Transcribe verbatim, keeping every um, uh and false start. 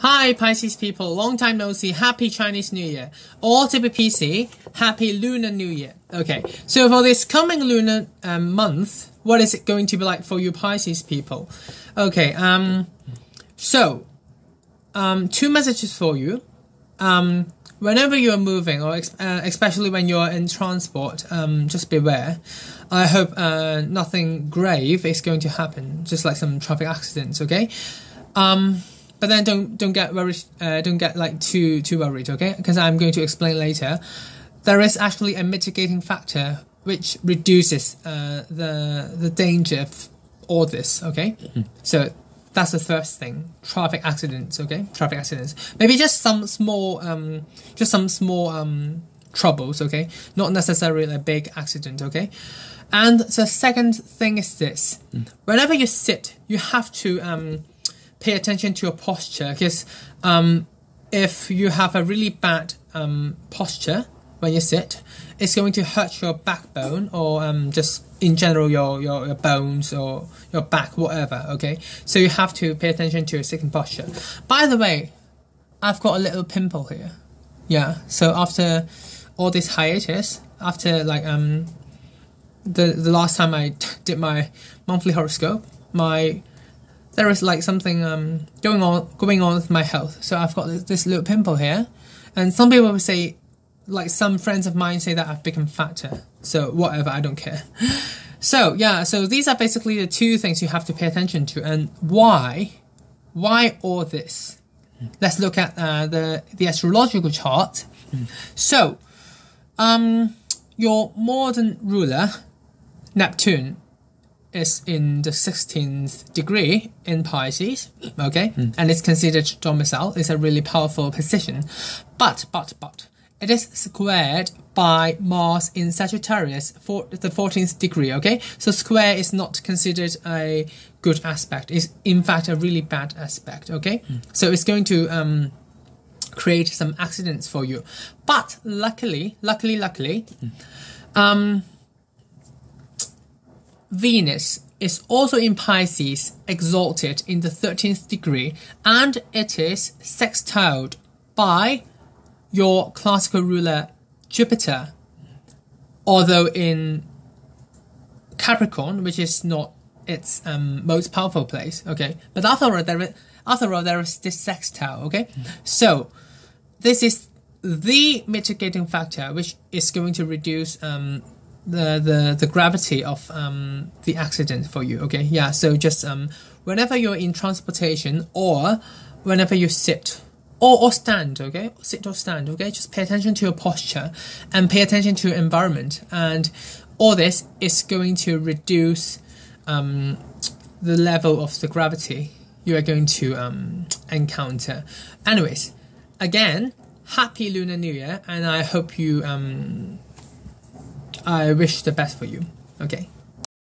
Hi Pisces people, long time no see, happy Chinese New Year, or to be P C, happy Lunar New Year. Okay, so for this coming lunar um, month, what is it going to be like for you Pisces people? Okay, um, so, um, two messages for you. Um, whenever you're moving, or ex uh, especially when you're in transport, um, just beware. I hope uh, nothing grave is going to happen, just like some traffic accidents, okay? Um... But then don't don't get worried. Uh, don't get like too too worried, okay? Because I'm going to explain later. There is actually a mitigating factor which reduces uh, the the danger of all this, okay? Mm-hmm. So that's the first thing: traffic accidents, okay? Traffic accidents. Maybe just some small, um, just some small um troubles, okay? Not necessarily a big accident, okay? And the second thing is this: mm. whenever you sit, you have to um. pay attention to your posture, because um, if you have a really bad um, posture when you sit, it's going to hurt your backbone, or um, just in general your, your, your bones or your back, whatever, okay? So you have to pay attention to your sitting posture. By the way, I've got a little pimple here. Yeah, so after all this hiatus, after like um, the, the last time I did my monthly horoscope, my there is like something um, going on going on with my health. So I've got this, this little pimple here. And some people will say, like some friends of mine say that I've become fatter. So whatever, I don't care. So yeah, so these are basically the two things you have to pay attention to. And why? Why all this? Let's look at uh, the, the astrological chart. So, um, your modern ruler, Neptune, is in the sixteenth degree in Pisces, okay? Mm. And it's considered domicile. It's a really powerful position. But, but, but, it is squared by Mars in Sagittarius for the fourteenth degree, okay? So square is not considered a good aspect. It's, in fact, a really bad aspect, okay? Mm. So it's going to um, create some accidents for you. But luckily, luckily, luckily, mm. um... Venus is also in Pisces, exalted in the thirteenth degree, and it is sextiled by your classical ruler Jupiter, although in Capricorn, which is not its um, most powerful place, okay? But after all, there is, after all, there is this sextile, okay? Mm. So this is the mitigating factor which is going to reduce um, The, the the gravity of um the accident for you, okay? Yeah, so just um whenever you're in transportation, or whenever you sit or, or stand, okay? Sit or stand, okay? Just pay attention to your posture and pay attention to your environment, and all this is going to reduce um the level of the gravity you are going to um encounter. Anyways, again, happy Lunar New Year, and I hope you um I wish the best for you. Okay.